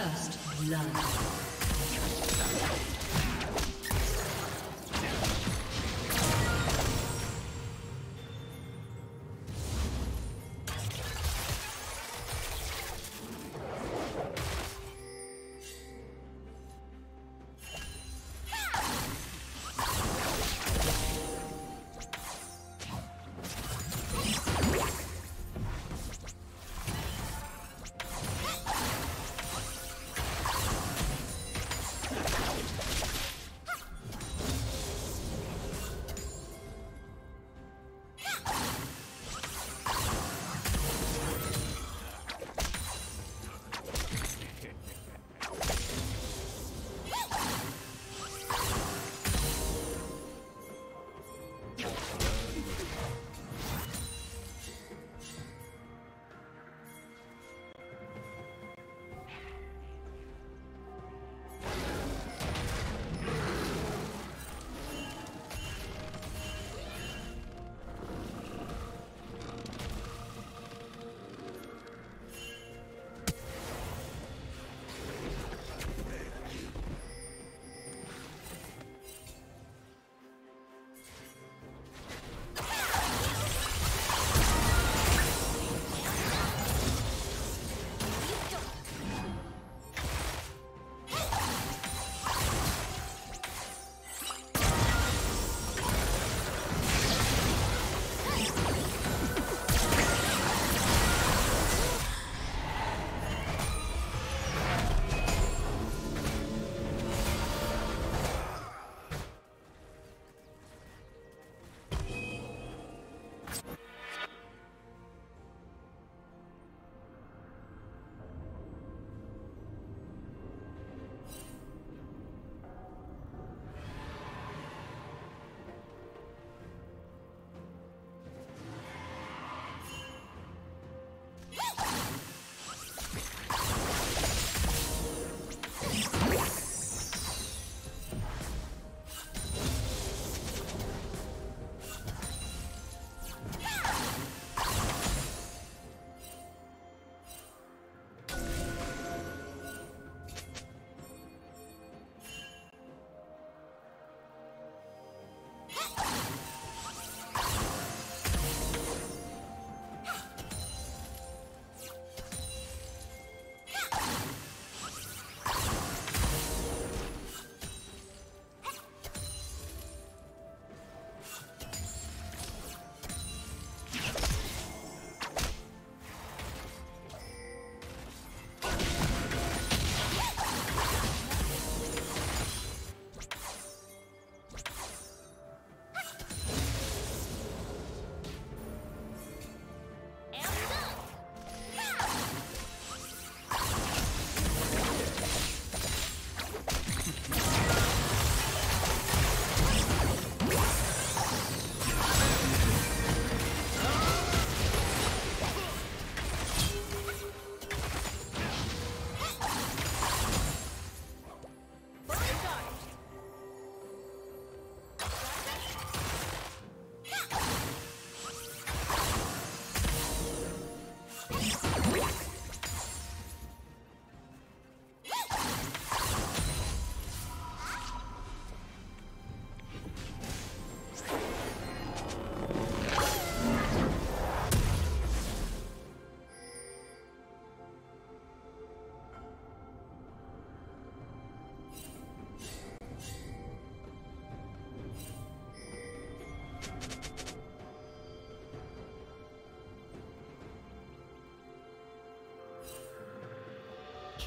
First love.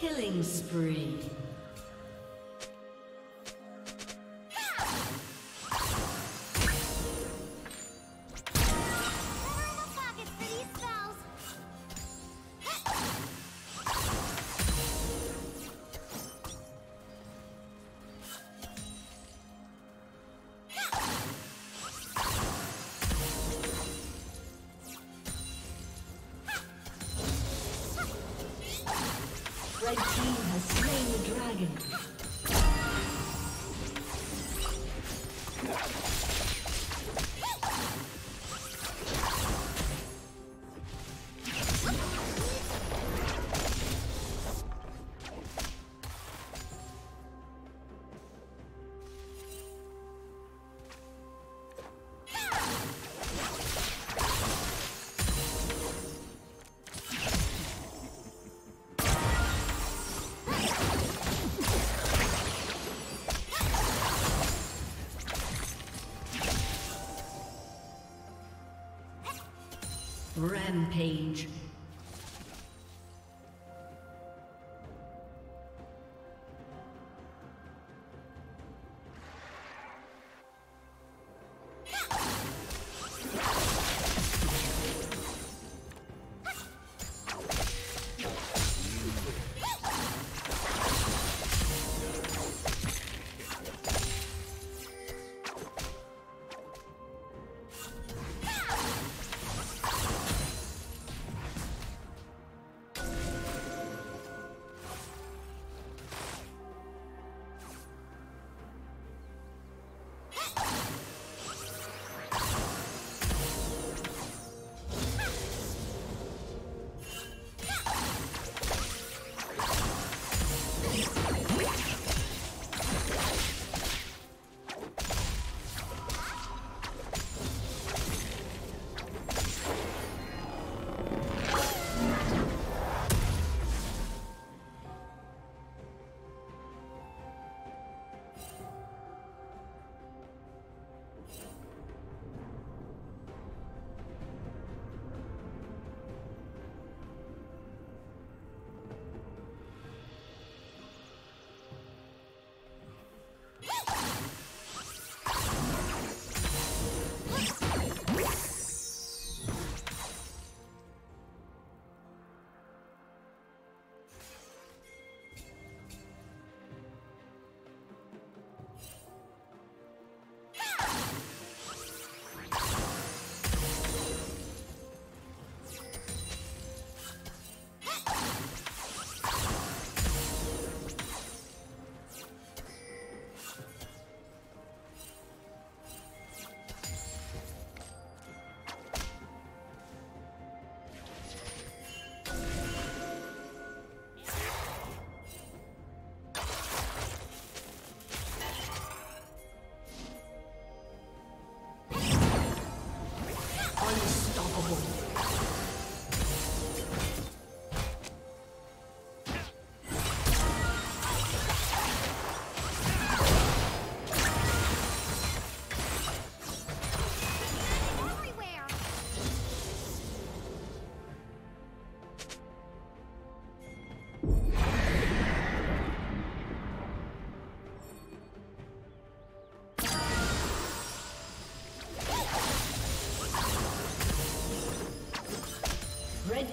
Killing spree. The red team has slain the dragon. Rampage. Red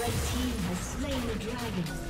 Red team has slain the dragon.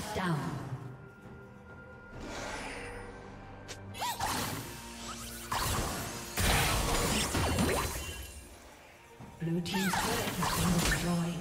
Shut down. Blue team's turret has been destroyed.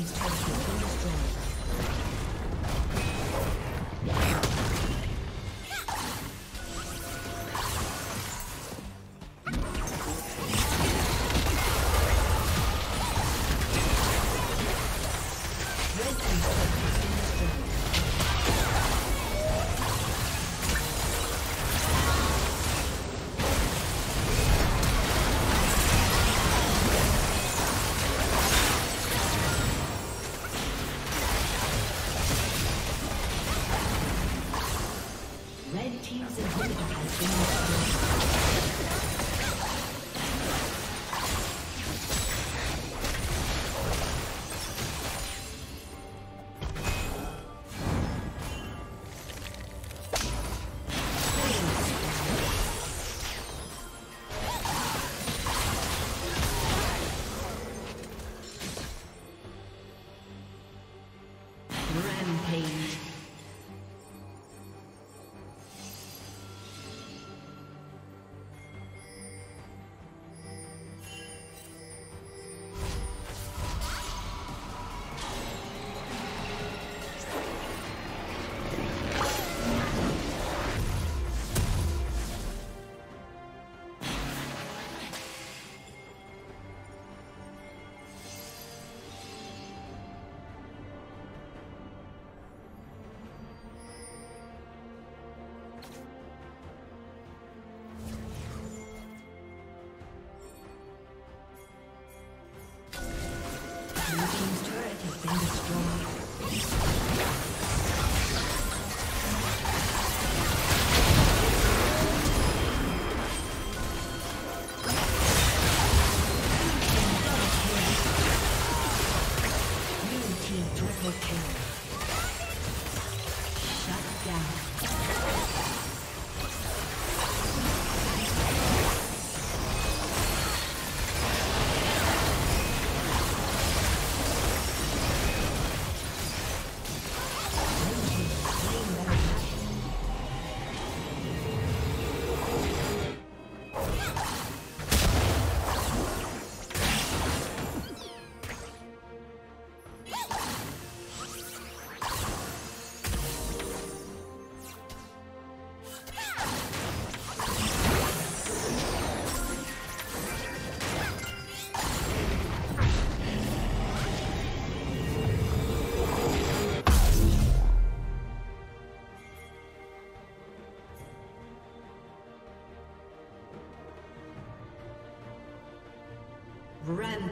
team's turret has been destroyed.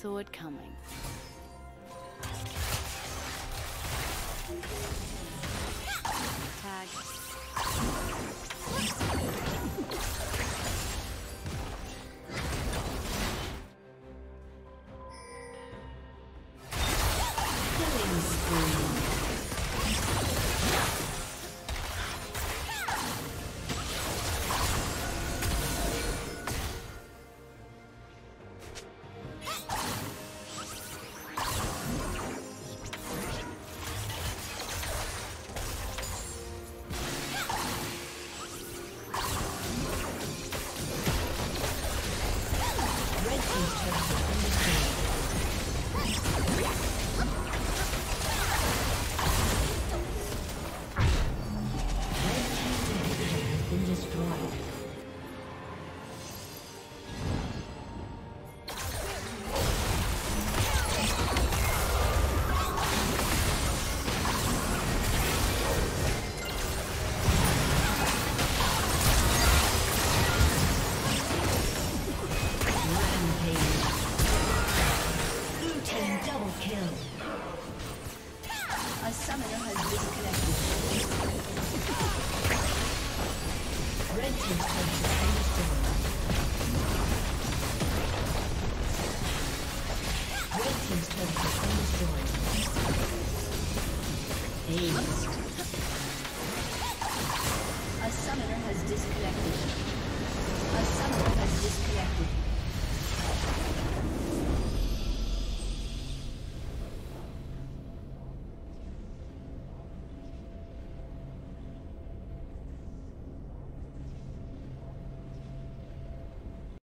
Saw it coming. Tag. Killing spree. Red team's turret has been destroyed. team's turret has been destroyed. Aced.